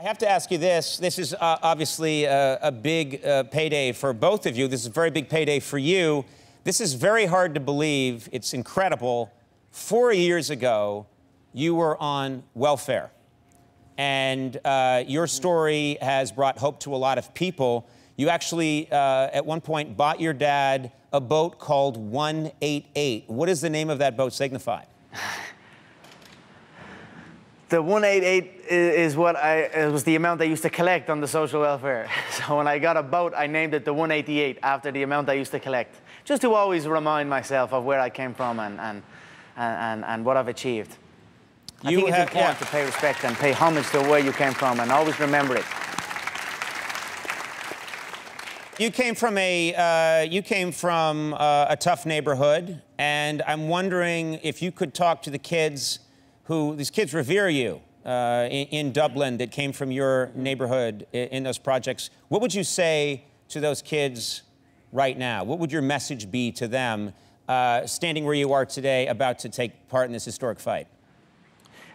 I have to ask you this. This is obviously a big payday for both of you. This is a very big payday for you. This is very hard to believe. It's incredible. 4 years ago, you were on welfare. And your story has brought hope to a lot of people. You actually, at one point, bought your dad a boat called 188. What does the name of that boat signify? The 188 is what it was the amount I used to collect on the social welfare. So when I got a boat, I named it the 188 after the amount I used to collect, just to always remind myself of where I came from and what I've achieved. I think it's important to pay respect and pay homage to where you came from and always remember it. You came from a tough neighborhood, and I'm wondering if you could talk to the kids. These kids revere you in Dublin that came from your neighborhood in those projects. What would you say to those kids right now? What would your message be to them standing where you are today about to take part in this historic fight?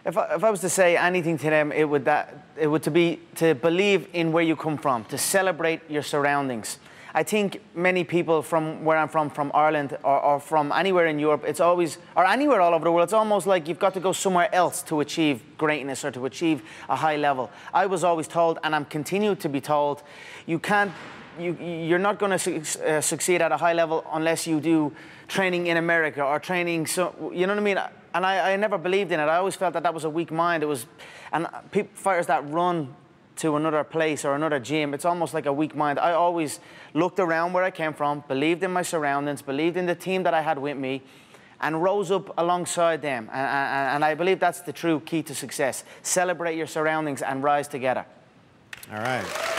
If I was to say anything to them, it would be to believe in where you come from, to celebrate your surroundings. I think many people from where I'm from Ireland, or from anywhere in Europe, it's always, or anywhere all over the world, it's almost like you've got to go somewhere else to achieve greatness or to achieve a high level. I was always told, and I'm continued to be told, you're not going to succeed at a high level unless you do training in America or training, you know what I mean? And I never believed in it. I always felt that that was a weak mind. It was, and fighters that run to another place or another gym, it's almost like a weak mind. I always looked around where I came from, believed in my surroundings, believed in the team that I had with me, and rose up alongside them. And I believe that's the true key to success. Celebrate your surroundings and rise together. All right.